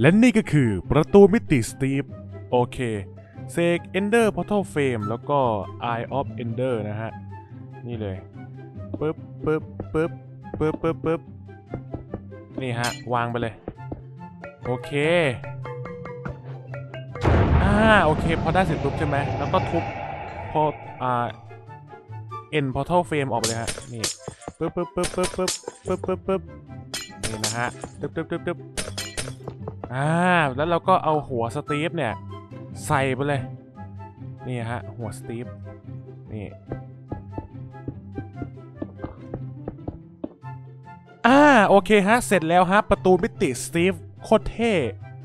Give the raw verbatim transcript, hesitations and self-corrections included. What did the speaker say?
และนี่ก็คือประตูมิติสตีฟโอเคเซกเอนเดอร์พอร์ทัลเฟรมแล้วก็ Eye of Ender นะฮะนี่เลยปึ๊บปึ๊บปึ๊บปึ๊บปึ๊บปึ๊บนี่ฮะวางไปเลยโอเคอ่าโอเคพอได้เสร็จปุ๊บใช่ไหมแล้วก็ทุบพออ่าเอ็นพอร์ทัลเฟรมออกไปเลยฮะนี่ปึ๊บปึ๊บปึ๊บปึ๊บปึ๊บปึ๊บปึ๊บปึ๊บนี่นะฮะตึ๊บตึ๊บตึ๊บตึ๊บอ่าแล้วเราก็เอาหัวสตีฟเนี่ยใส่ไปเลยนี่ฮะหัวสตีฟนี่อ่าโอเคฮะเสร็จแล้วฮะประตูมิติสตีฟโคตรเท่